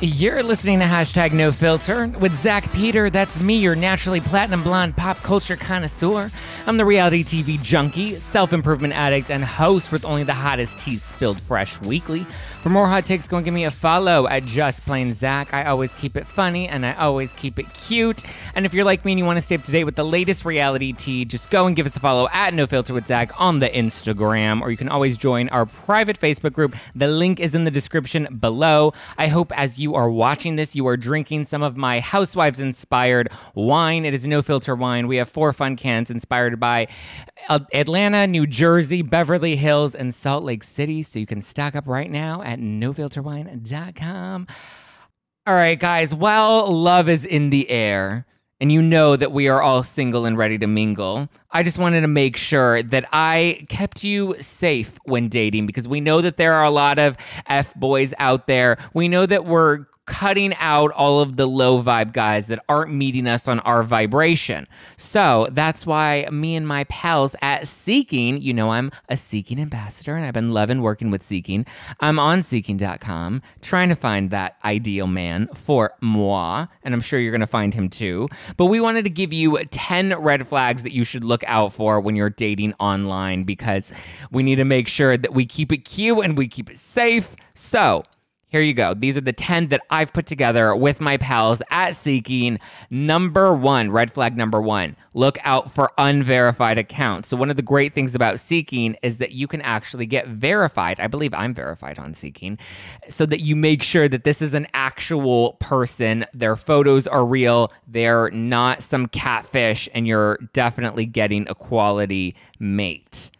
You're listening to Hashtag No Filter with Zack Peter. That's me, your naturally platinum blonde pop culture connoisseur. I'm the reality TV junkie, self-improvement addict, and host with only the hottest tea spilled fresh weekly. For more hot takes, go and give me a follow at JustPlainZach. I always keep it funny, and I always keep it cute. And if you're like me and you want to stay up to date with the latest reality tea, just go and give us a follow at No Filter with Zack on the Instagram, or you can always join our private Facebook group. The link is in the description below. I hope as you are watching this, you are drinking some of my Housewives inspired wine. It is No Filter wine. We have 4 fun cans inspired by Atlanta, New Jersey, Beverly Hills, and Salt Lake City. So you can stock up right now at nofilterwine.com. All right, guys, while love is in the air, and you know that we are all single and ready to mingle, I just wanted to make sure that I kept you safe when dating, because we know that there are a lot of F-boys out there. We know that we're cutting out all of the low vibe guys that aren't meeting us on our vibration. So that's why me and my pals at Seeking, you know, I'm a Seeking ambassador and I've been loving working with Seeking. I'm on Seeking.com trying to find that ideal man for moi, and I'm sure you're going to find him too. But we wanted to give you 10 red flags that you should look out for when you're dating online, because we need to make sure that we keep it cute and we keep it safe. So here you go. These are the 10 that I've put together with my pals at Seeking. Number 1, red flag number 1, look out for unverified accounts. So one of the great things about Seeking is that you can actually get verified. I believe I'm verified on Seeking, so that you make sure that this is an actual person. Their photos are real. They're not some catfish, and you're definitely getting a quality mate.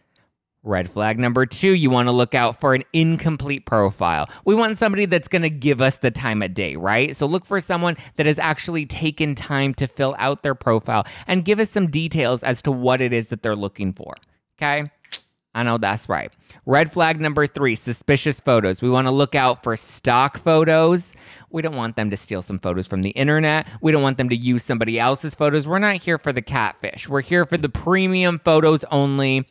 Red flag number 2, you want to look out for an incomplete profile. We want somebody that's going to give us the time of day, right? So look for someone that has actually taken time to fill out their profile and give us some details as to what it is that they're looking for, okay? I know that's right. Red flag number 3, suspicious photos. We want to look out for stock photos. We don't want them to steal some photos from the internet. We don't want them to use somebody else's photos. We're not here for the catfish. We're here for the premium photos only.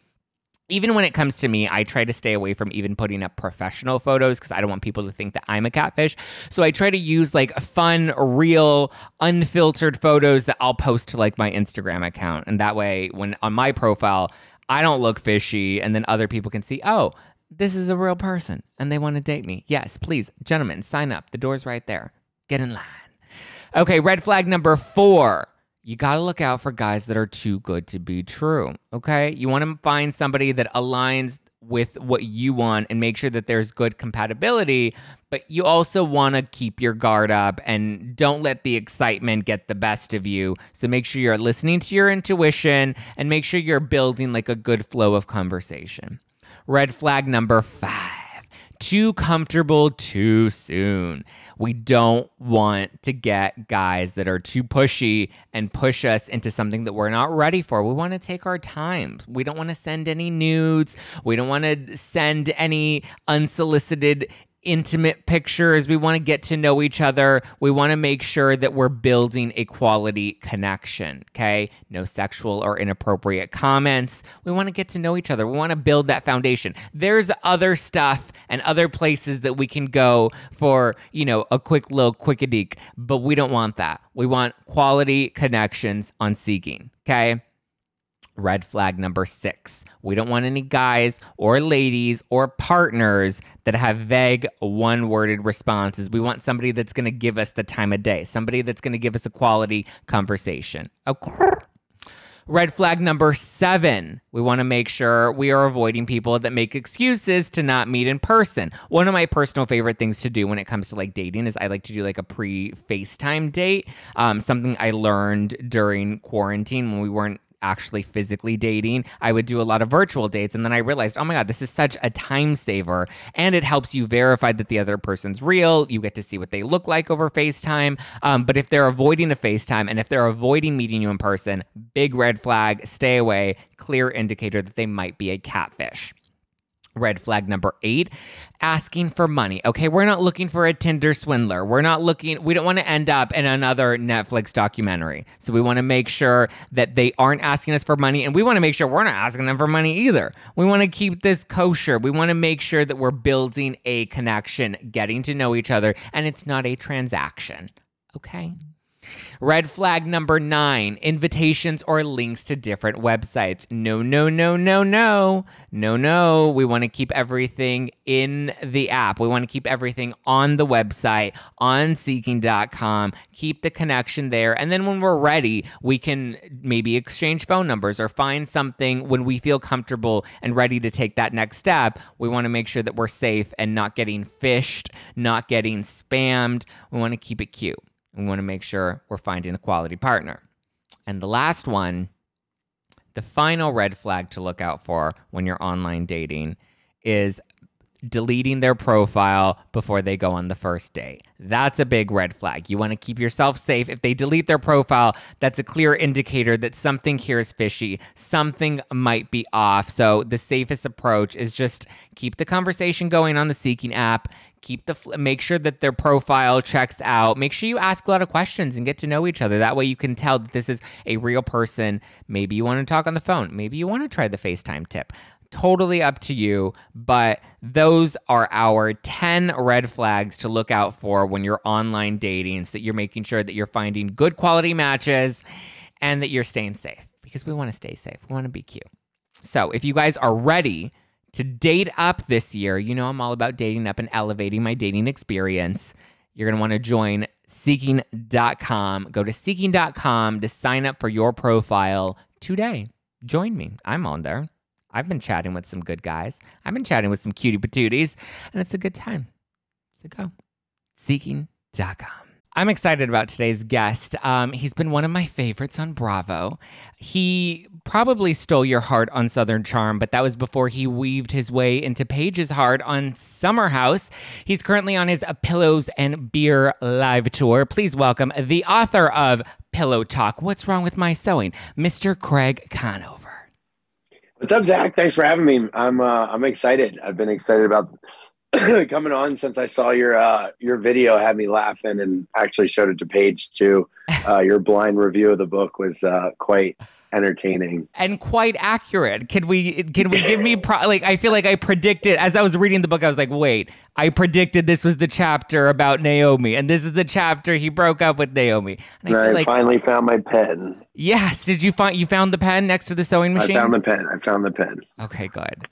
Even when it comes to me, I try to stay away from even putting up professional photos because I don't want people to think that I'm a catfish. So I try to use like fun, real, unfiltered photos that I'll post to like my Instagram account. And that way, when on my profile, I don't look fishy, and then other people can see, oh, this is a real person and they want to date me. Yes, please, gentlemen, sign up. The door's right there. Get in line. Okay, red flag number 4. You gotta look out for guys that are too good to be true, okay? You wanna find somebody that aligns with what you want and make sure that there's good compatibility, but you also wanna keep your guard up and don't let the excitement get the best of you. So make sure you're listening to your intuition and make sure you're building like a good flow of conversation. Red flag number 5. Too comfortable too soon. We don't want to get guys that are too pushy and push us into something that we're not ready for. We want to take our time. We don't want to send any nudes. We don't want to send any unsolicited intimate pictures. We want to get to know each other. We want to make sure that we're building a quality connection, okay? No sexual or inappropriate comments. We want to get to know each other. We want to build that foundation. There's other stuff and other places that we can go for, you know, a quick little quickadeek, but we don't want that. We want quality connections on Seeking, okay? Red flag number 6. We don't want any guys or ladies or partners that have vague one-worded responses. We want somebody that's going to give us the time of day, somebody that's going to give us a quality conversation. Okay. Red flag number 7. We want to make sure we are avoiding people that make excuses to not meet in person. One of my personal favorite things to do when it comes to like dating is I like to do like a pre-FaceTime date. Something I learned during quarantine when we weren't actually physically dating. I would do a lot of virtual dates, and then I realized, oh my God, this is such a time saver, and it helps you verify that the other person's real. You get to see what they look like over FaceTime. But if they're avoiding a FaceTime and if they're avoiding meeting you in person, big red flag, stay away, clear indicator that they might be a catfish. red flag number 8, asking for money. Okay, we're not looking for a Tinder swindler. We're not looking, we don't want to end up in another Netflix documentary. So we want to make sure that they aren't asking us for money, and we want to make sure we're not asking them for money either. We want to keep this kosher. We want to make sure that we're building a connection, getting to know each other, and it's not a transaction. Okay. Red flag number 9, invitations or links to different websites. No, no, no, no, no, no, no. We want to keep everything in the app. We want to keep everything on the website, on Seeking.com, keep the connection there. And then when we're ready, we can maybe exchange phone numbers or find something when we feel comfortable and ready to take that next step. We want to make sure that we're safe and not getting phished, not getting spammed. We want to keep it cute. We want to make sure we're finding a quality partner. And the last one, the final red flag to look out for when you're online dating is deleting their profile before they go on the first date. That's a big red flag. You want to keep yourself safe. If they delete their profile, that's a clear indicator that something here is fishy. Something might be off. So the safest approach is just keep the conversation going on the Seeking app. Make sure that their profile checks out. Make sure you ask a lot of questions and get to know each other. That way you can tell that this is a real person. Maybe you want to talk on the phone. Maybe you want to try the FaceTime tip. Totally up to you, but those are our 10 red flags to look out for when you're online dating, so that you're making sure that you're finding good quality matches and that you're staying safe, because we want to stay safe. We want to be cute. So if you guys are ready to date up this year, you know I'm all about dating up and elevating my dating experience. You're going to want to join Seeking.com. Go to Seeking.com to sign up for your profile today. Join me. I'm on there. I've been chatting with some good guys. I've been chatting with some cutie patooties, and it's a good time. So go. Seeking.com. I'm excited about today's guest. He's been one of my favorites on Bravo. He probably stole your heart on Southern Charm, but that was before he weaved his way into Paige's heart on Summer House. He's currently on his Pillows and Beer live tour. Please welcome the author of Pillow Talk, What's Wrong with My Sewing, Mr. Craig Conover. What's up, Zach? Thanks for having me. I'm excited. I've been excited about coming on since I saw your video. Had me laughing, and actually showed it to Paige too. Your blind review of the book was quite entertaining and quite accurate. Can we give me like, I feel like I predicted as I was reading the book. I was like, wait, I predicted this was the chapter about Naomi, and this is the chapter he broke up with Naomi. And I like, finally found my pen. Yes, did you find the pen next to the sewing machine? I found the pen. I found the pen. Okay, good.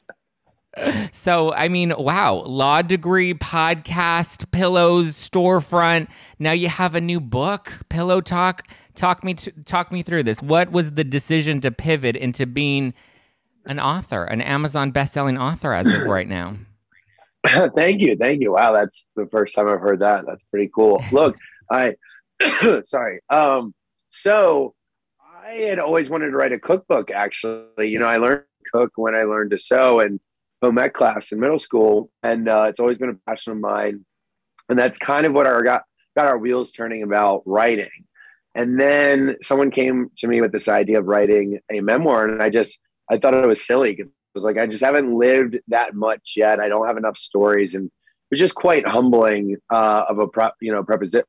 So, I mean, wow, law degree, podcast, pillows, storefront. Now you have a new book, Pillow Talk. Talk me through this. What was the decision to pivot into being an author, an Amazon best-selling author as of right now? Thank you. Thank you. Wow, that's the first time I've heard that. That's pretty cool. Look, sorry. So I had always wanted to write a cookbook, actually. You know, I learned to cook when I learned to sew, and home ec class in middle school, and it's always been a passion of mine, and that's kind of what our got our wheels turning about writing. And then someone came to me with this idea of writing a memoir, and I thought it was silly, because it was like, I just haven't lived that much yet. I don't have enough stories, and it was just quite humbling of a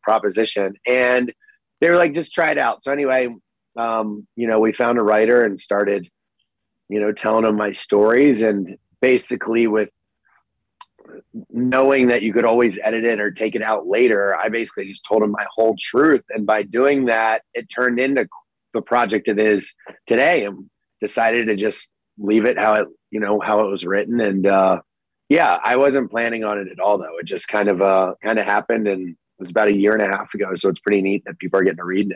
proposition. And they were like, just try it out. So anyway, you know, we found a writer and started, you know, telling them my stories, and basically with knowing that you could always edit it or take it out later, I basically just told him my whole truth. And by doing that, it turned into the project it is today, and decided to just leave it how it, you know, how it was written. And yeah, I wasn't planning on it at all, though. It just kind of happened, and it was about 1.5 years ago. So it's pretty neat that people are getting to read now.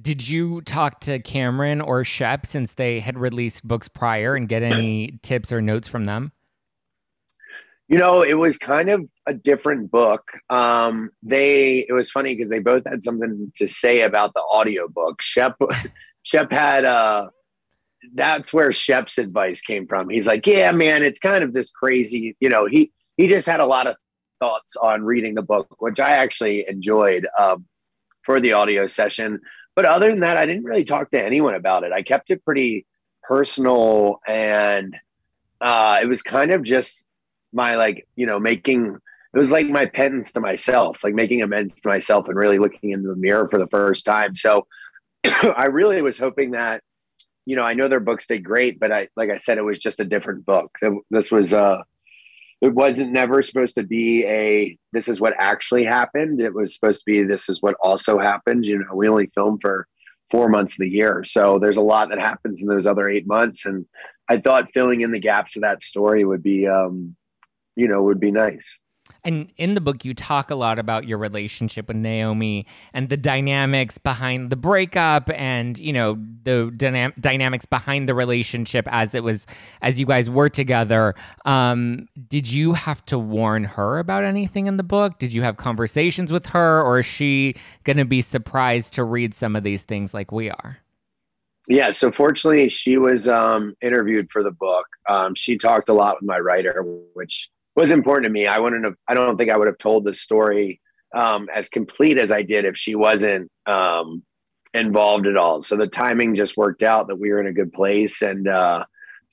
Did you talk to Cameron or Shep, since they had released books prior, and get any tips or notes from them? You know, it was kind of a different book. It was funny because they both had something to say about the audiobook. Shep had, that's where Shep's advice came from. He's like, yeah, man, it's kind of this crazy, you know, he just had a lot of thoughts on reading the book, which I actually enjoyed, for the audio session. But other than that, I didn't really talk to anyone about it. I kept it pretty personal, and it was kind of just my, like, you know, making, it was like my penance to myself, like making amends to myself and really looking in the mirror for the first time. So I really was hoping that, you know, I know their books did great, but I, like I said, it was just a different book. This was, it wasn't never supposed to be a, this is what actually happened. It was supposed to be, this is what also happened. You know, we only filmed for 4 months of the year. So there's a lot that happens in those other 8 months. And I thought filling in the gaps of that story would be, you know, would be nice. And in the book, you talk a lot about your relationship with Naomi and the dynamics behind the breakup and, you know, the dynamics behind the relationship as it was, as you guys were together. Did you have to warn her about anything in the book? Did you have conversations with her, or is she going to be surprised to read some of these things like we are? Yeah. So fortunately, she was interviewed for the book. She talked a lot with my writer, which was important to me. I wouldn't have, I don't think I would have told the story as complete as I did if she wasn't involved at all. So the timing just worked out that we were in a good place. And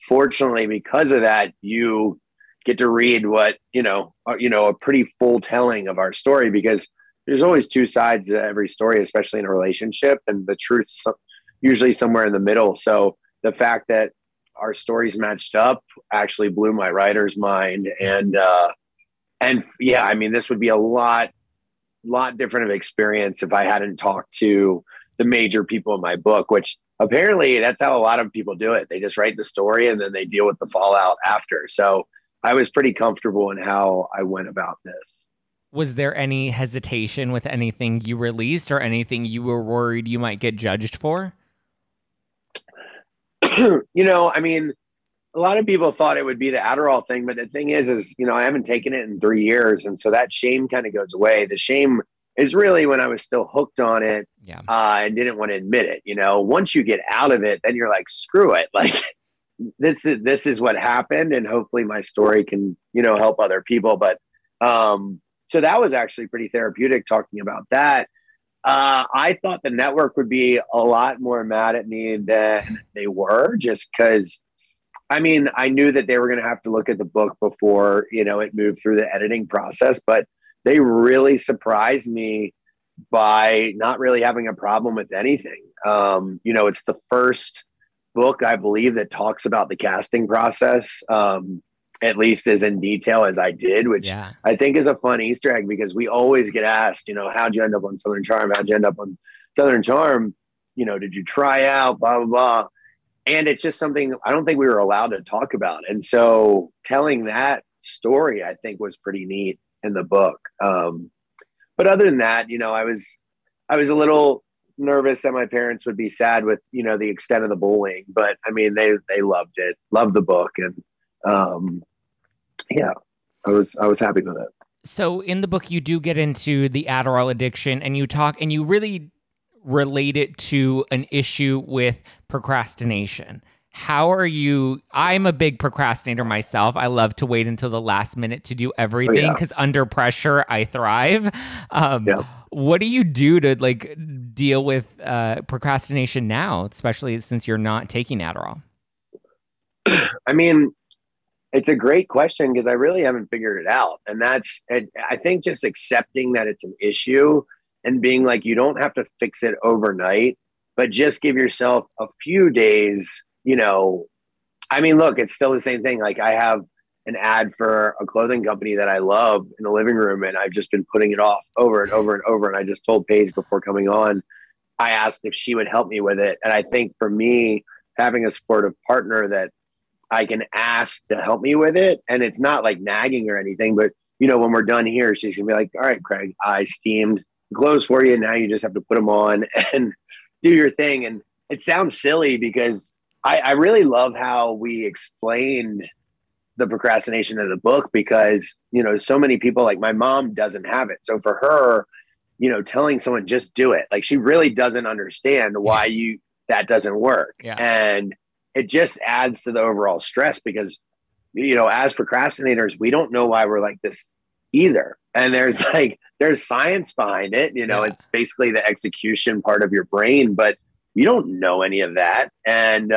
fortunately, because of that, you get to read what, you know, a pretty full telling of our story, because there's always two sides to every story, especially in a relationship, and the truth's usually somewhere in the middle. So the fact that our stories matched up actually blew my writer's mind. And yeah, I mean, this would be a lot different of experience if I hadn't talked to the major people in my book, which apparently that's how a lot of people do it. They just write the story and then they deal with the fallout after. So I was pretty comfortable in how I went about this. Was there any hesitation with anything you released or anything you were worried you might get judged for? You know, I mean, a lot of people thought it would be the Adderall thing, but the thing is, you know, I haven't taken it in 3 years. And so that shame kind of goes away. The shame is really when I was still hooked on it, yeah, and didn't want to admit it. You know, once you get out of it, then you're like, screw it. Like, this is what happened. And hopefully my story can, you know, help other people. But, so that was actually pretty therapeutic talking about that. I thought the network would be a lot more mad at me than they were, just because, I mean, I knew that they were going to have to look at the book before, you know, it moved through the editing process, but they really surprised me by not really having a problem with anything. You know, it's the first book, I believe, that talks about the casting process, at least as in detail as I did, which, yeah, I think is a fun Easter egg, because we always get asked, you know, how'd you end up on Southern Charm? How'd you end up on Southern Charm? You know, did you try out, blah, blah, blah. And it's just something I don't think we were allowed to talk about. And so telling that story, I think, was pretty neat in the book. But other than that, you know, I was a little nervous that my parents would be sad with, you know, the extent of the bullying, but I mean, they loved it, loved the book. And, yeah, I was happy with it. So in the book, you do get into the Adderall addiction, and you talk, and you really relate it to an issue with procrastination. How are you? I'm a big procrastinator myself. I love to wait until the last minute to do everything, because, oh, yeah, under pressure, I thrive. Yeah. What do you do to, like, deal with procrastination now, especially since you're not taking Adderall? I mean, it's a great question, because I really haven't figured it out. And that's, I think, just accepting that it's an issue and being like, you don't have to fix it overnight, but just give yourself a few days, you know. I mean, look, it's still the same thing. Like, I have an ad for a clothing company that I love in the living room, and I've just been putting it off over and over and over. And I just told Paige before coming on, I asked if she would help me with it. And I think for me, having a supportive partner that I can ask to help me with it, and it's not like nagging or anything, but, you know, when we're done here, she's gonna be like, all right, Craig, I steamed clothes for you. Now you just have to put them on and do your thing. And it sounds silly, because I really love how we explained the procrastination of the book, because, you know, so many people, like my mom, doesn't have it. So for her, you know, telling someone just do it, like, she really doesn't understand why that doesn't work. Yeah. And it just adds to the overall stress, because, you know, as procrastinators, we don't know why we're like this either. And there's science behind it. You know, yeah, it's basically the execution part of your brain, but you don't know any of that. And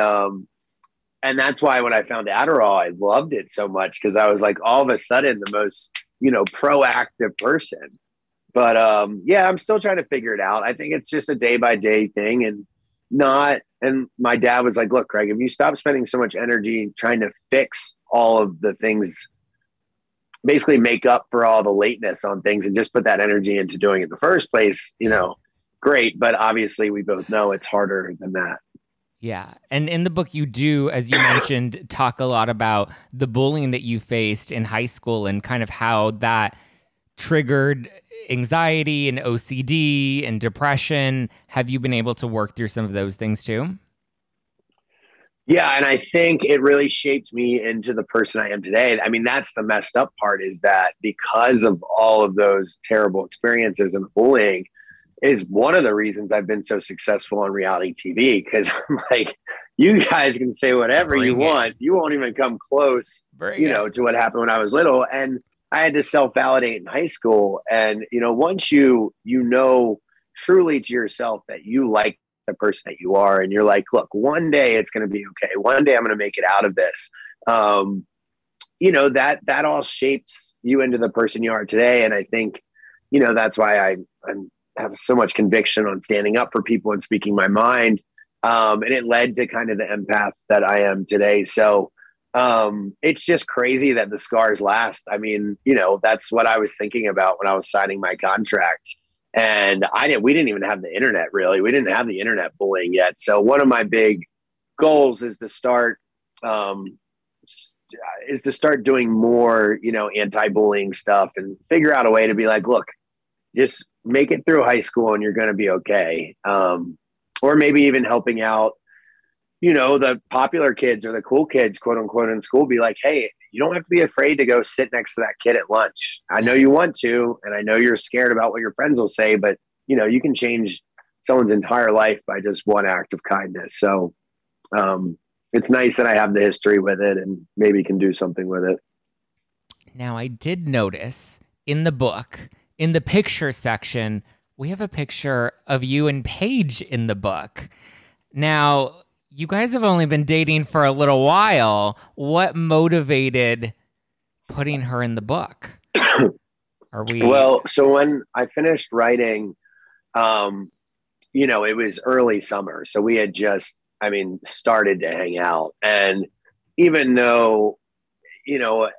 And that's why when I found Adderall, I loved it so much, because I was like, all of a sudden, the most, you know, proactive person. But yeah, I'm still trying to figure it out. I think it's just a day by day thing, and not. And my dad was like, look, Craig, if you stop spending so much energy trying to fix all of the things, basically make up for all the lateness on things and just put that energy into doing it in the first place, you know, great. But obviously we both know it's harder than that. Yeah. And in the book, you do, as you mentioned, talk a lot about the bullying that you faced in high school and kind of how that triggered anxiety and OCD and depression. Have you been able to work through some of those things too? Yeah. And I think it really shaped me into the person I am today. I mean, that's the messed up part, is that because of all of those terrible experiences and bullying is one of the reasons I've been so successful on reality TV. Cause I'm like, you guys can say whatever you want. You won't even come close, you know, to what happened when I was little. And I had to self-validate in high school. And, you know, once you know truly to yourself that you like the person that you are, and you're like, look, one day it's going to be okay. One day I'm going to make it out of this. You know, that all shapes you into the person you are today. And I think, you know, that's why I have so much conviction on standing up for people and speaking my mind. And it led to kind of the empath that I am today. So, it's just crazy that the scars last. I mean, you know, that's what I was thinking about when I was signing my contract, and we didn't even have the internet, really. We didn't have the internet bullying yet. So one of my big goals is to start, doing more, you know, anti-bullying stuff, and figure out a way to be like, look, just make it through high school and you're going to be okay. Or maybe even helping out, you know, the popular kids or the cool kids, quote unquote, in school, be like, hey, you don't have to be afraid to go sit next to that kid at lunch. I know you want to, and I know you're scared about what your friends will say, but you know, you can change someone's entire life by just one act of kindness. So, it's nice that I have the history with it and maybe can do something with it. Now, I did notice in the book, in the picture section, we have a picture of you and Paige in the book. Now, you guys have only been dating for a little while. What motivated putting her in the book? Well, so when I finished writing, you know, it was early summer. So we had just, I mean, started to hang out. And even though, you know,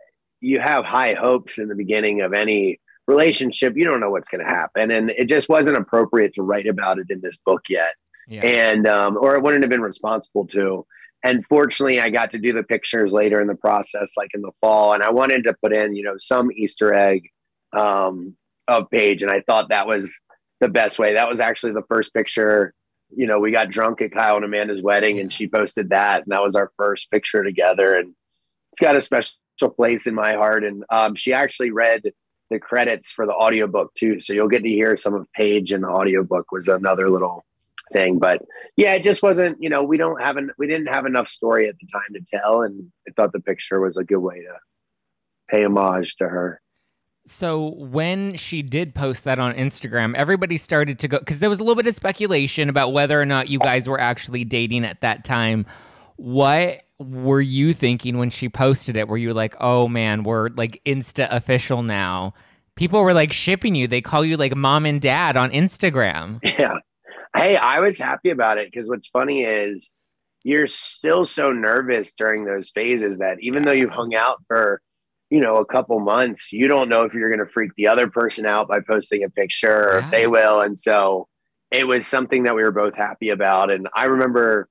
you have high hopes in the beginning of any relationship, you don't know what's going to happen. And it just wasn't appropriate to write about it in this book yet. Yeah. And, or it wouldn't have been responsible to. And fortunately, I got to do the pictures later in the process, like in the fall. And I wanted to put in, you know, some Easter egg of Paige. And I thought that was the best way. That was actually the first picture. You know, we got drunk at Kyle and Amanda's wedding, and she posted that. And that was our first picture together. And it's got a special place in my heart. And she actually read the credits for the audiobook, too. So you'll get to hear some of Paige, and the audiobook was another little thing. But yeah, it just wasn't, you know, we didn't have enough story at the time to tell, and I thought the picture was a good way to pay homage to her. So when she did post that on Instagram, everybody started to go, because there was a little bit of speculation about whether or not you guys were actually dating at that time. What were you thinking when she posted it? Were you like, oh man, we're like Insta official now? People were like shipping you. They call you like mom and dad on Instagram. Yeah. Hey, I was happy about it, because what's funny is you're still so nervous during those phases that even though you've hung out for, you know, a couple months, you don't know if you're going to freak the other person out by posting a picture, or if they will. And so it was something that we were both happy about. And I remember,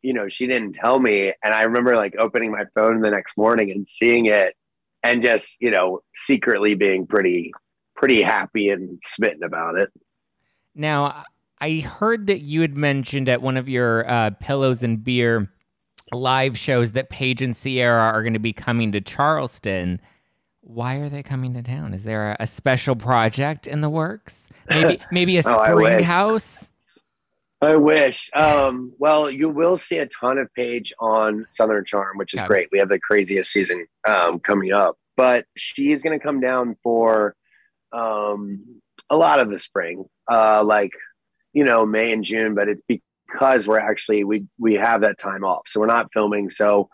you know, she didn't tell me. And I remember like opening my phone the next morning and seeing it, and just, you know, secretly being pretty happy and smitten about it. Now, I heard that you had mentioned at one of your Pillows and Beer live shows that Paige and Sierra are going to be coming to Charleston. Why are they coming to town? Is there a special project in the works? Maybe a spring house? I wish. Well, you will see a ton of Paige on Southern Charm, which is great. We have the craziest season coming up. But she is going to come down for a lot of the spring, like, you know, May and June, but it's because we're actually, we have that time off. So we're not filming. So,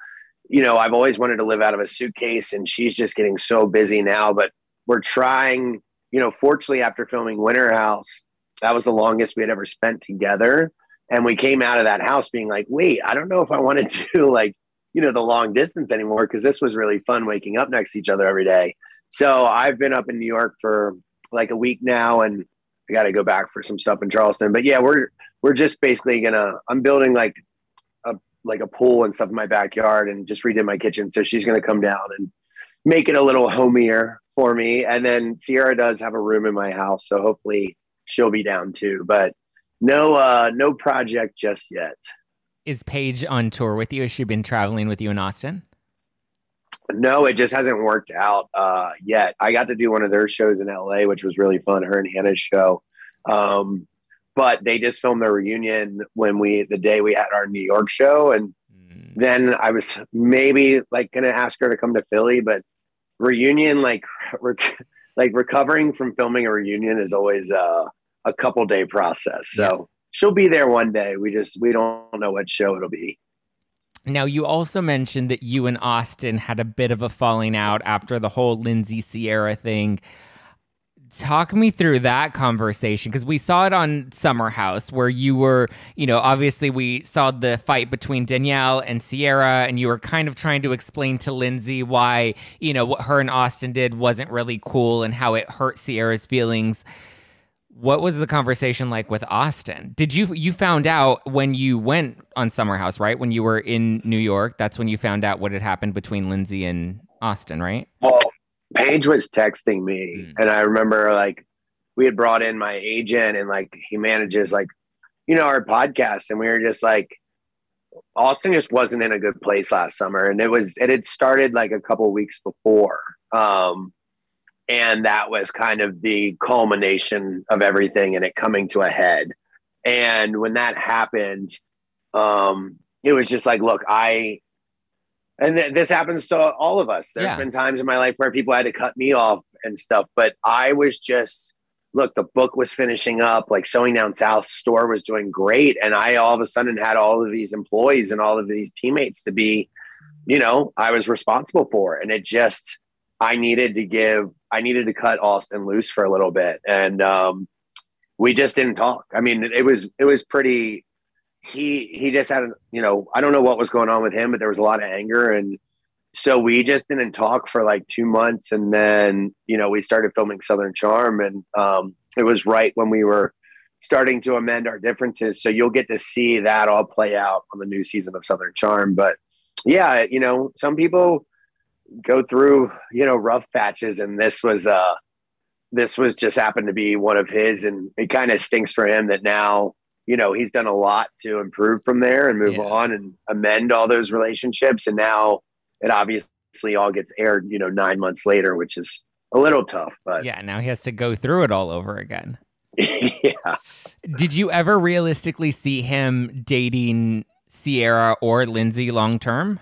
you know, I've always wanted to live out of a suitcase, and she's just getting so busy now, but we're trying, you know, fortunately after filming Winter House, that was the longest we had ever spent together. And we came out of that house being like, wait, I don't know if I want to do like, you know, the long distance anymore. Cause this was really fun waking up next to each other every day. So I've been up in New York for like a week now, and I got to go back for some stuff in Charleston, but yeah, we're just basically gonna, I'm building like a pool and stuff in my backyard, and just redid my kitchen. So she's going to come down and make it a little homier for me. And then Sierra does have a room in my house, so hopefully she'll be down too, but no, no project just yet. Is Paige on tour with you? Has she been traveling with you in Austin? No, it just hasn't worked out yet. I got to do one of their shows in LA, which was really fun. Her and Hannah's show. But they just filmed their reunion when the day we had our New York show. And then I was maybe like going to ask her to come to Philly, but reunion, like recovering from filming a reunion is always a couple day process. So she'll be there one day. We don't know what show it'll be. Now, you also mentioned that you and Austen had a bit of a falling out after the whole Lindsay Sierra thing. Talk me through that conversation, because we saw it on Summer House where you were, you know, obviously we saw the fight between Danielle and Sierra, and you were kind of trying to explain to Lindsay why, you know, what her and Austen did wasn't really cool and how it hurt Sierra's feelings. What was the conversation like with Austen? Did you found out when you went on Summer House, right? When you were in New York, that's when you found out what had happened between Lindsay and Austen, right? Well, Paige was texting me and I remember like we had brought in my agent, and like he manages like, you know, our podcast, and we were just like, Austen just wasn't in a good place last summer, and it had started like a couple weeks before. And that was kind of the culmination of everything and it coming to a head. And when that happened, it was just like, look, and this happens to all of us. There's been times in my life where people had to cut me off and stuff, but I was just, look, the book was finishing up, like Sewing Down South store was doing great. And I all of a sudden had all of these employees and all of these teammates to be, you know, I was responsible for. And it just, I needed to cut Austen loose for a little bit. And we just didn't talk. I mean, it was pretty, he just had, you know, I don't know what was going on with him, but there was a lot of anger. And so we just didn't talk for like 2 months. And then, you know, we started filming Southern Charm, and it was right when we were starting to amend our differences. So you'll get to see that all play out on the new season of Southern Charm. But yeah, you know, some people go through, you know, rough patches, and this was just happened to be one of his, and it kind of stinks for him that now, you know, he's done a lot to improve from there and move on and amend all those relationships. And now it obviously all gets aired, you know, 9 months later, which is a little tough, but yeah, now he has to go through it all over again. Yeah. Did you ever realistically see him dating Sierra or Lindsay long-term?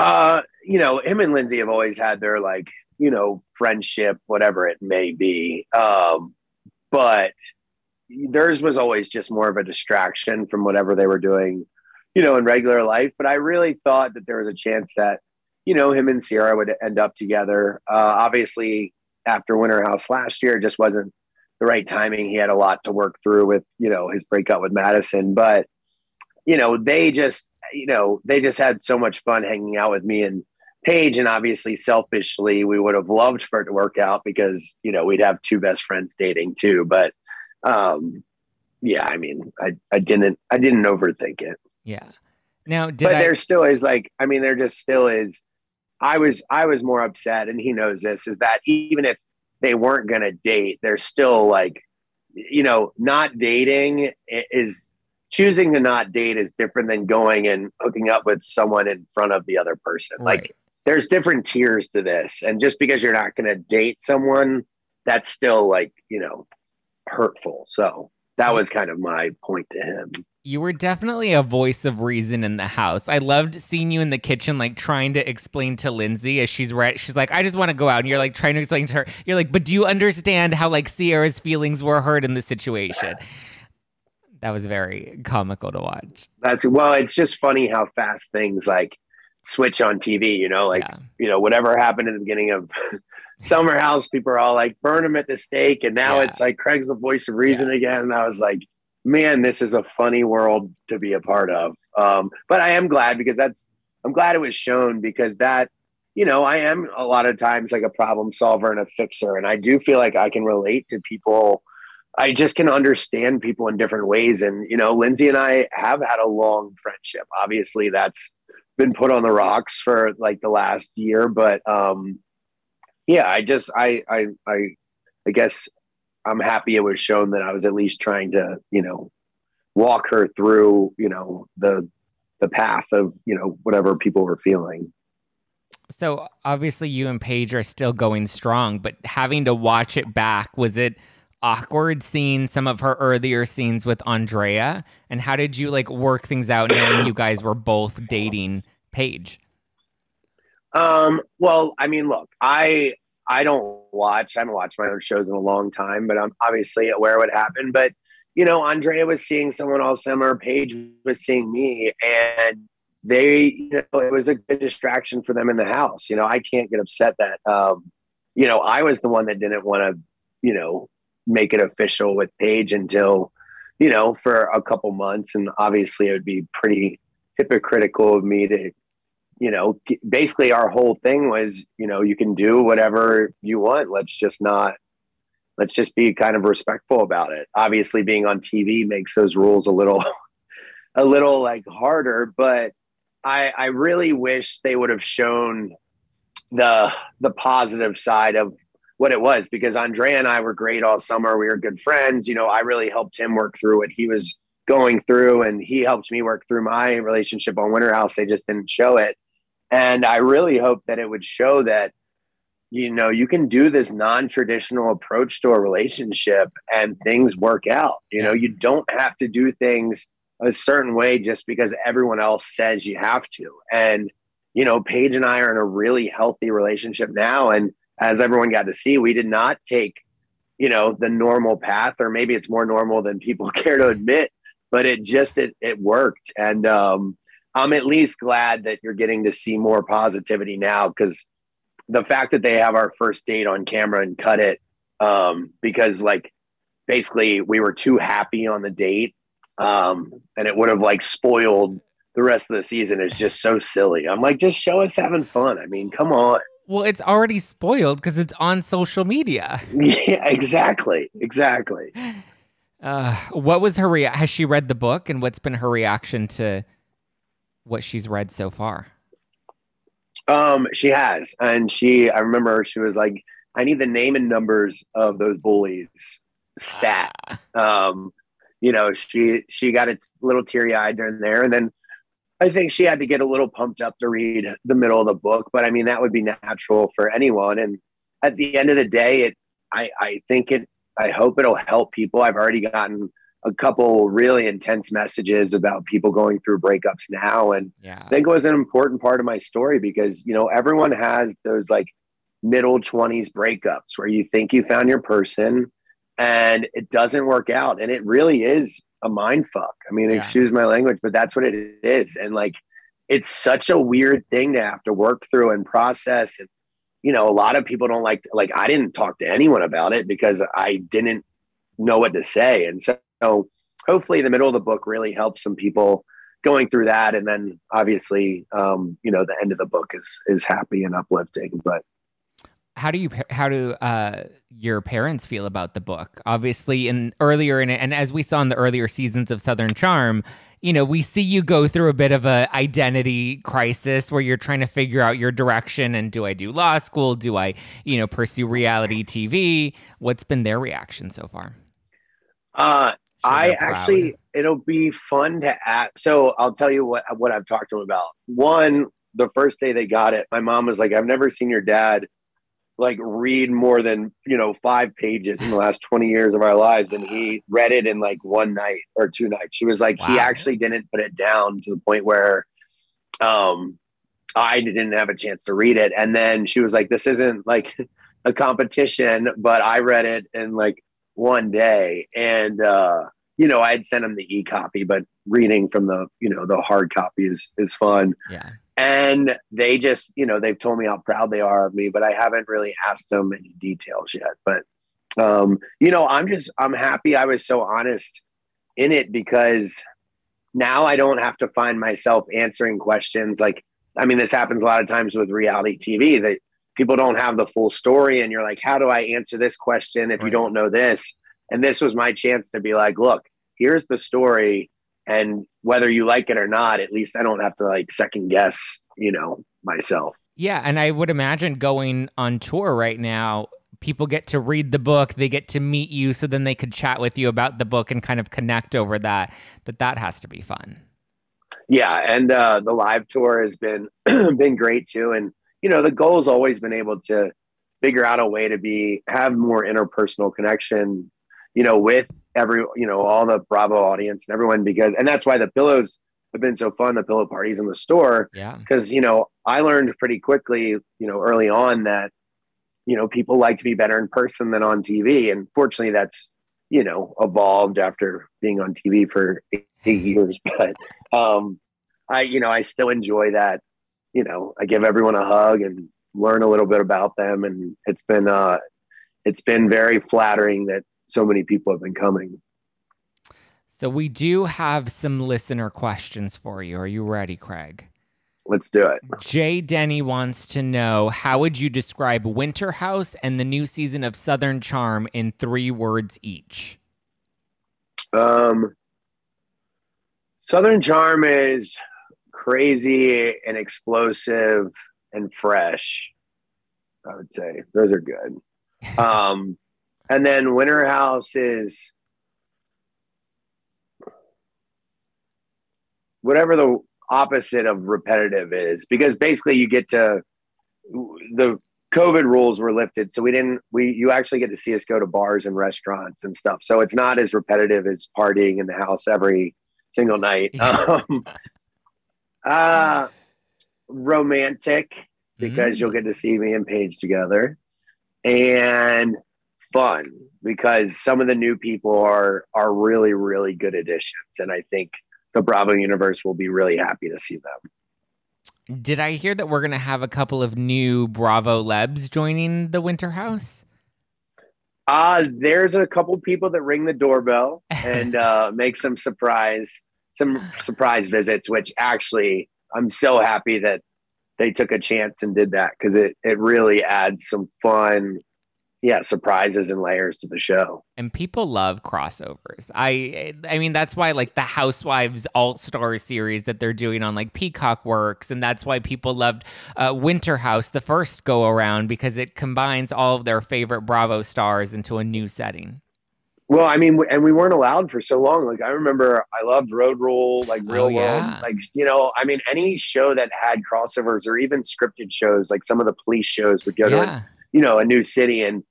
You know, him and Lindsay have always had their, like, you know, friendship, whatever it may be. But theirs was always just more of a distraction from whatever they were doing, you know, in regular life. But I really thought that there was a chance that, you know, him and Sierra would end up together. Obviously after Winter House last year, it just wasn't the right timing. He had a lot to work through with, you know, his breakup with Madison, but you know, they just had so much fun hanging out with me and Paige. And obviously selfishly, we would have loved for it to work out because, you know, we'd have two best friends dating too. But yeah, I mean, I didn't overthink it. Yeah. Now, there still is like, I mean, there just still is, I was more upset, and he knows this, is that even if they weren't going to date, they're still like, you know, not dating is, choosing to not date is different than going and hooking up with someone in front of the other person. Right. Like there's different tiers to this. And just because you're not going to date someone, that's still like, you know, hurtful. So that was kind of my point to him. You were definitely a voice of reason in the house. I loved seeing you in the kitchen, like trying to explain to Lindsay as she's like, I just want to go out. And you're like trying to explain to her. You're like, but do you understand how like Sierra's feelings were hurt in the situation? That was very comical to watch. That's, well, it's just funny how fast things like switch on TV, you know, like, yeah, you know, whatever happened at the beginning of Summer House, people are all like, burn them at the stake. And now, yeah, it's like Craig's the voice of reason, yeah, again. And I was like, man, this is a funny world to be a part of. But I am glad, because that's, I'm glad it was shown, because that, you know, I am a lot of times like a problem solver and a fixer. And I do feel like I can relate to people. I just can understand people in different ways. And, you know, Lindsay and I have had a long friendship. Obviously that's been put on the rocks for like the last year, but yeah, I just, I guess I'm happy it was shown that I was at least trying to, you know, walk her through, you know, the path of, you know, whatever people were feeling. So obviously you and Paige are still going strong, but having to watch it back, was it awkward seeing some of her earlier scenes with Andrea? And how did you like work things out knowing you guys were both dating Paige? Well, I mean, look, I haven't watched my own shows in a long time, but I'm obviously aware of what happened. But, you know, Andrea was seeing someone all summer, Paige was seeing me, and they, you know, it was a good distraction for them in the house. You know, I can't get upset that, you know, I was the one that didn't want to, you know, make it official with Paige until, you know, for a couple months. And obviously it would be pretty hypocritical of me to, you know, basically our whole thing was, you know, you can do whatever you want. Let's just not, let's just be kind of respectful about it. Obviously being on TV makes those rules a little like harder, but I really wish they would have shown the positive side of what it was, because Andrea and I were great all summer. We were good friends. You know, I really helped him work through what he was going through, and he helped me work through my relationship on Winter House. They just didn't show it. And I really hope that it would show that, you know, you can do this non-traditional approach to a relationship and things work out. You know, you don't have to do things a certain way just because everyone else says you have to. And, you know, Paige and I are in a really healthy relationship now. And as everyone got to see, we did not take, you know, the normal path, or maybe it's more normal than people care to admit, but it just, it worked. And I'm at least glad that you're getting to see more positivity now, because the fact that they have our first date on camera and cut it, because like, basically we were too happy on the date, and it would have like spoiled the rest of the season, is just so silly. I'm like, just show us having fun. I mean, come on. Well, it's already spoiled because it's on social media. Yeah, exactly. Exactly. What was her reaction? Has she read the book, and what's been her reaction to what she's read so far? She has. And I remember she was like, I need the name and numbers of those bullies stat. You know, she got a little teary-eyed during there. And then I think she had to get a little pumped up to read the middle of the book, but I mean, that would be natural for anyone. And at the end of the day, I hope it'll help people. I've already gotten a couple really intense messages about people going through breakups now. And yeah, I think it was an important part of my story, because, you know, everyone has those like middle 20s breakups where you think you found your person and it doesn't work out. And it really is a mind fuck. I mean, yeah, excuse my language, but that's what it is. And like, it's such a weird thing to have to work through and process. And, you know, a lot of people don't like I didn't talk to anyone about it because I didn't know what to say. And so hopefully the middle of the book really helps some people going through that. And then obviously, you know, the end of the book is happy and uplifting, but how do your parents feel about the book? Obviously, and as we saw in the earlier seasons of Southern Charm, you know, we see you go through a bit of an identity crisis where you're trying to figure out your direction. And do I do law school? Do I, you know, pursue reality TV? What's been their reaction so far? It'll be fun to ask. So I'll tell you what I've talked to them about. One, the first day they got it, my mom was like, I've never seen your dad like read more than, you know, 5 pages in the last 20 years of our lives. And he read it in like one night or 2 nights. She was like, wow, he actually didn't put it down to the point where I didn't have a chance to read it. And then she was like, this isn't like a competition, but I read it in like one day. And you know, I'd send him the e-copy, but reading from the, you know, the hard copy is fun. Yeah. And they just, you know, they've told me how proud they are of me, but I haven't really asked them any details yet. But, you know, I'm happy I was so honest in it, because now I don't have to find myself answering questions. Like, I mean, this happens a lot of times with reality TV that people don't have the full story. And you're like, how do I answer this question if you don't know this? And this was my chance to be like, look, here's the story. And whether you like it or not, at least I don't have to like second guess, you know, myself. Yeah. And I would imagine going on tour right now, people get to read the book, they get to meet you. So then they could chat with you about the book and kind of connect over that has to be fun. Yeah. And the live tour has been, been great too. And, you know, the goal's always been able to figure out a way to have more interpersonal connection, you know, with every, you know, all the Bravo audience and everyone, and that's why the pillows have been so fun, the pillow parties in the store. Yeah. Cause, you know, I learned pretty quickly, you know, early on that, you know, people like to be better in person than on TV. And fortunately that's, you know, evolved after being on TV for 8 years. But I still enjoy that, you know, I give everyone a hug and learn a little bit about them. And it's been very flattering that so many people have been coming. So we do have some listener questions for you. Are you ready, Craig? Let's do it. Jay Denny wants to know, how would you describe Winter House and the new season of Southern Charm in 3 words each? Southern Charm is crazy and explosive and fresh, I would say. Those are good. And then Winter House is whatever the opposite of repetitive is, because basically you get to, the COVID rules were lifted. So you actually get to see us go to bars and restaurants and stuff. So it's not as repetitive as partying in the house every single night. Romantic, because you'll get to see me and Paige together. And fun, because some of the new people are really, really good additions. And I think the Bravo universe will be really happy to see them. Did I hear that we're going to have a couple of new Bravo Lebs joining the Winter House? There's a couple people that ring the doorbell and make some surprise visits, which actually I'm so happy that they took a chance and did that, because it really adds some fun, yeah, surprises and layers to the show. And people love crossovers. I mean, that's why like the Housewives All-Star series that they're doing on like Peacock works. And that's why people loved Winter House the first go around, because it combines all of their favorite Bravo stars into a new setting. Well, I mean, and we weren't allowed for so long. Like I remember I loved Road Rule, like Real World. Like, you know, I mean, any show that had crossovers or even scripted shows, like some of the police shows would go to, you know, a new city. And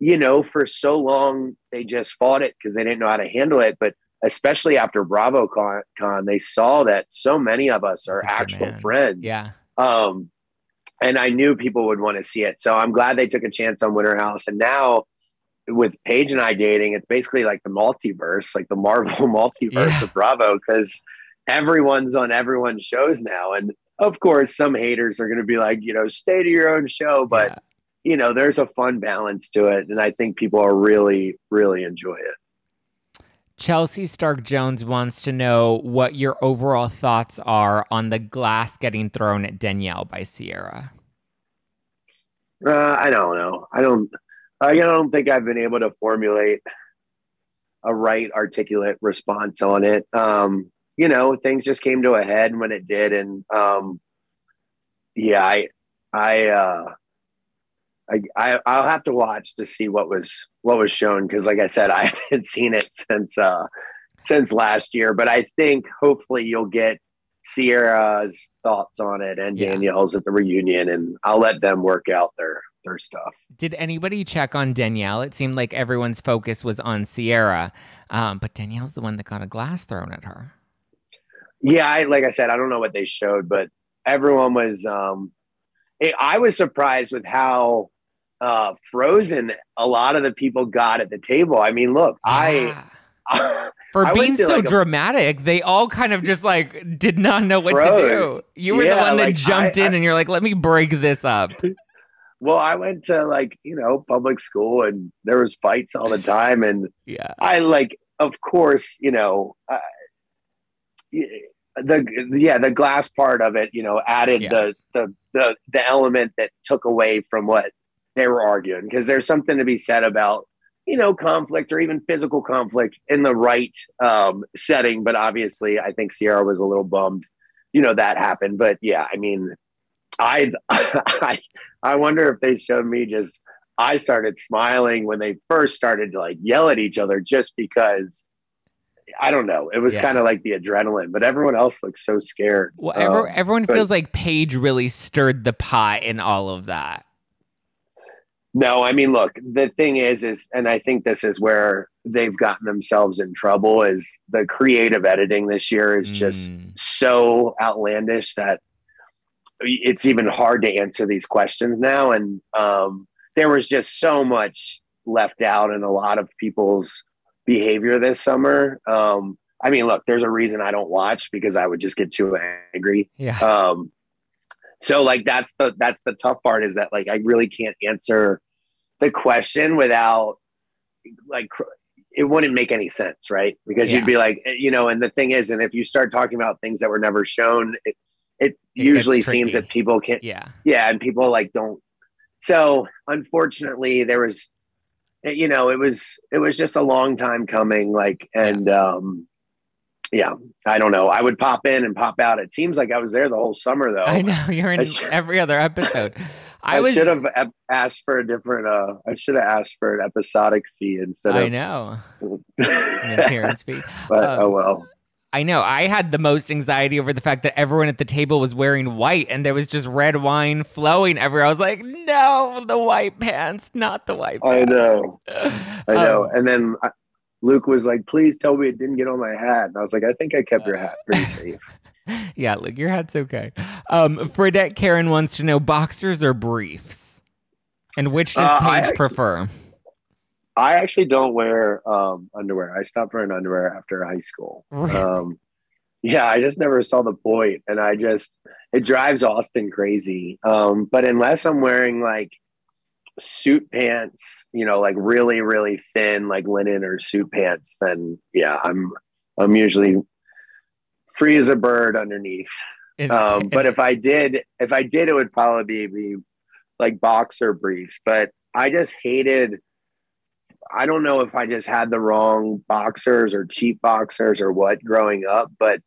you know, for so long, they just fought it because they didn't know how to handle it. But especially after BravoCon, they saw that so many of us are actual friends. Yeah. And I knew people would want to see it. So I'm glad they took a chance on Winter House. And now with Paige and I dating, it's basically like the multiverse, like the Marvel multiverse of Bravo, because everyone's on everyone's shows now. And of course, some haters are going to be like, you know, stay to your own show. But you know, there's a fun balance to it. And I think people are really, really enjoy it. Chelsea Stark-Jones wants to know what your overall thoughts are on the glass getting thrown at Danielle by Sierra. I don't know. I don't think I've been able to formulate a right articulate response on it. You know, things just came to a head when it did. And I'll have to watch to see what was shown, because like I said, I haven't seen it since last year. But I think hopefully you'll get Sierra's thoughts on it and Danielle's at the reunion, and I'll let them work out their stuff. Did anybody check on Danielle? It seemed like everyone's focus was on Sierra, but Danielle's the one that got a glass thrown at her. Yeah, like I said, I don't know what they showed, but everyone was. I was surprised with how frozen a lot of the people got at the table. I mean, look, For being so dramatic, they all kind of just like did not know what to do. You were the one that jumped in and you're like, let me break this up. Well, I went to like, you know, public school and there was fights all the time. And yeah, I like, of course, you know, the glass part of it, you know, added the element that took away from what they were arguing. Because there's something to be said about, you know, conflict or even physical conflict in the right setting. But obviously, I think Sierra was a little bummed, you know, that happened. But yeah, I mean, I wonder if they showed me just, I started smiling when they first started to like yell at each other just because, I don't know. It was kind of like the adrenaline, but everyone else looks so scared. Well, everyone feels like Paige really stirred the pot in all of that. No, I mean, look, the thing is, and I think this is where they've gotten themselves in trouble, is the creative editing this year is just so outlandish that it's even hard to answer these questions now. And there was just so much left out in a lot of people's behavior this summer. I mean, look, there's a reason I don't watch, because I would just get too angry. Yeah. So like, that's the tough part, is that like, I really can't answer the question without like, it wouldn't make any sense. Right. Because you'd be like, you know, and the thing is, and if you start talking about things that were never shown, it usually seems that people can't. Yeah. Yeah. And people like, don't. So unfortunately there was, you know, it was just a long time coming. Like, and, yeah, I don't know. I would pop in and pop out. It seems like I was there the whole summer, though. I know, you're in every other episode. I should have asked for a different. I should have asked for an episodic fee instead of. I know. An appearance fee. But oh well. I know. I had the most anxiety over the fact that everyone at the table was wearing white, and there was just red wine flowing everywhere. I was like, no, the white pants, not the white pants. I know. I know. And then. Luke was like, please tell me it didn't get on my hat. And I was like, I think I kept your hat pretty safe. Yeah, Luke, your hat's okay. Fredette Karen wants to know, boxers or briefs? And which does Paige prefer? I actually don't wear underwear. I stopped wearing underwear after high school. Yeah, I just never saw the point. And it drives Austen crazy. But unless I'm wearing like, suit pants, you know, like really, really thin, like linen or suit pants, then yeah, I'm usually free as a bird underneath. But if I did, it would probably be like boxer briefs, but I don't know if I just had the wrong boxers or cheap boxers or what growing up, but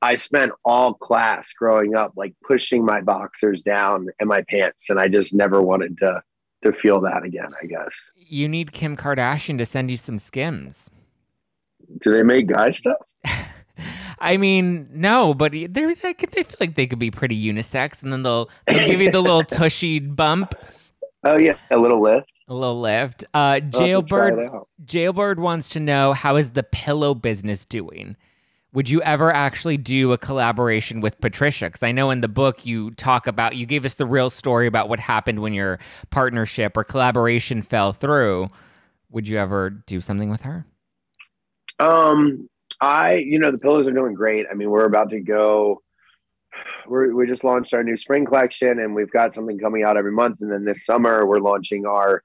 I spent all class growing up, like pushing my boxers down and my pants. And I just never wanted to feel that again, I guess. You need Kim Kardashian to send you some Skims. Do they make guy stuff? I mean, no, but they feel like they could be pretty unisex, and then they'll give you the little tushy bump. Oh, yeah, a little lift. A little lift. Jailbird wants to know, how is the pillow business doing? Would you ever actually do a collaboration with Patricia? Because I know in the book you gave us the real story about what happened when your partnership or collaboration fell through. Would you ever do something with her? You know, the pillows are doing great. I mean, we just launched our new spring collection, and we've got something coming out every month. And then this summer we're launching our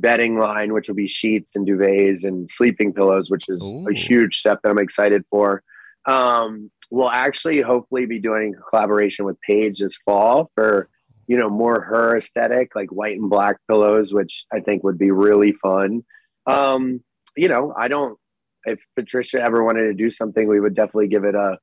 bedding line, which will be sheets and duvets and sleeping pillows, which is a huge step that I'm excited for. We'll actually hopefully be doing a collaboration with Paige this fall for, you know, more her aesthetic, like white and black pillows, which I think would be really fun. You know, if Patricia ever wanted to do something, we would definitely give it a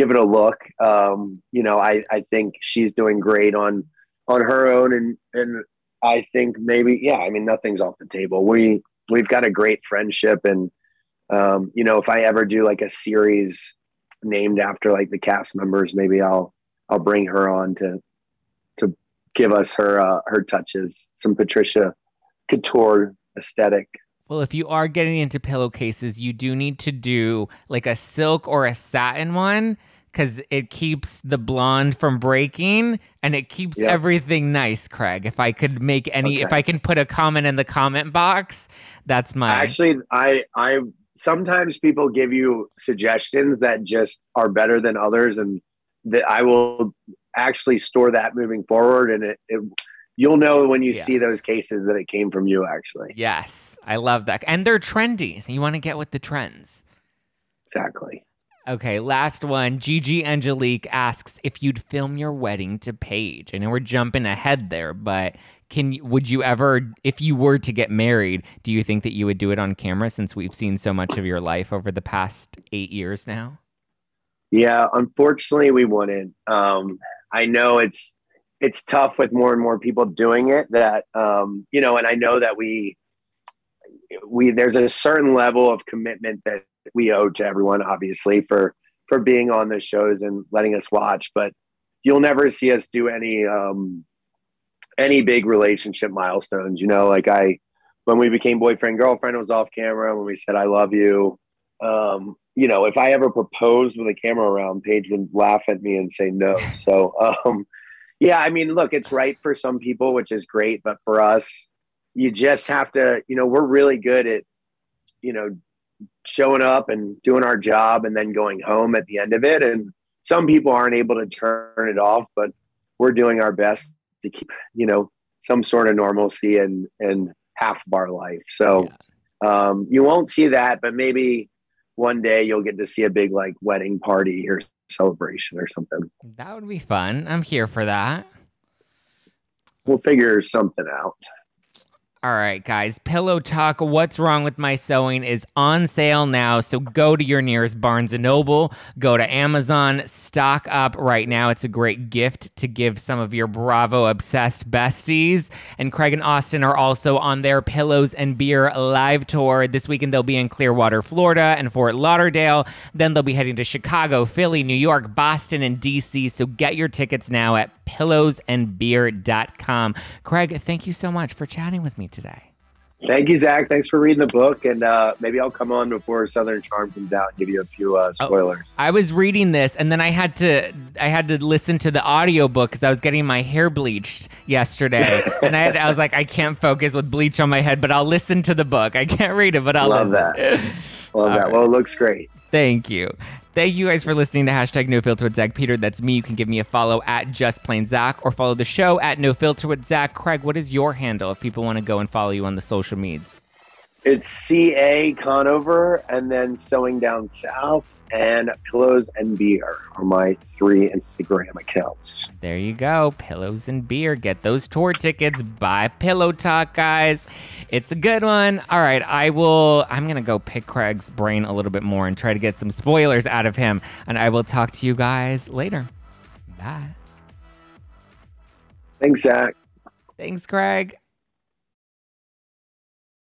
look. You know, I think she's doing great on her own, and I think maybe, yeah, I mean, nothing's off the table. We've got a great friendship, and, you know, if I ever do like a series named after like the cast members, maybe I'll bring her on to give us her touches, some Patricia Couture aesthetic. Well, if you are getting into pillowcases, you do need to do like a silk or a satin one, because it keeps the blonde from breaking, and it keeps everything nice, Craig. If I could make if I can put a comment in the comment box, that's my... Actually, I sometimes people give you suggestions that just are better than others, and that I will actually store that moving forward. And you'll know when you see those cases that it came from you, actually. Yes, I love that. And they're trendy, so you want to get with the trends. Exactly. Okay, last one. Gigi Angelique asks if you'd film your wedding to Paige. I know we're jumping ahead there, but would you ever, if you were to get married, do you think that you would do it on camera, since we've seen so much of your life over the past 8 years now? Yeah, unfortunately we wouldn't. I know it's tough with more and more people doing it, that, you know, and I know that we there's a certain level of commitment that we owe to everyone, obviously, for being on the shows and letting us watch, but you'll never see us do any big relationship milestones. You know, like when we became boyfriend, girlfriend, it was off camera. When we said, I love you. You know, if I ever proposed with a camera around, Paige would laugh at me and say no. So, yeah, I mean, look, it's right for some people, which is great, but for us, you just have to, you know, we're really good at, you know, showing up and doing our job and then going home at the end of it. And some people aren't able to turn it off, but we're doing our best to keep, you know, some sort of normalcy in half of our life. So you won't see that, but maybe one day you'll get to see a big like wedding party or celebration or something. That would be fun. I'm here for that. We'll figure something out. All right, guys, Pillow Talk, What's Wrong with My Sewing is on sale now, so go to your nearest Barnes & Noble, go to Amazon, stock up right now. It's a great gift to give some of your Bravo-obsessed besties. And Craig and Austen are also on their Pillows and Beer live tour. This weekend, they'll be in Clearwater, Florida, and Fort Lauderdale. Then they'll be heading to Chicago, Philly, New York, Boston, and D.C., so get your tickets now at pillowsandbeer.com. Craig, thank you so much for chatting with me today. Thank you, Zach. Thanks for reading the book, and maybe I'll come on before Southern Charm comes out and give you a few spoilers. Oh, I was reading this, and then I had to listen to the audiobook because I was getting my hair bleached yesterday, and I was like, I can't focus with bleach on my head, but I'll listen to the book. I can't read it, but I'll love listen. That. Love that. Right. Well, it looks great. Thank you. Thank you guys for listening to #NoFilter with Zack Peter. That's me. You can give me a follow at JustPlainZach or follow the show at NoFilter with Zack. Craig, what is your handle if people want to go and follow you on the social medias? It's C.A. Conover, and then Sewing Down South and Pillows and Beer are my three Instagram accounts. There you go. Pillows and Beer. Get those tour tickets. Buy Pillow Talk, guys. It's a good one. All right. I'm going to go pick Craig's brain a little bit more and try to get some spoilers out of him. And I will talk to you guys later. Bye. Thanks, Zach. Thanks, Craig.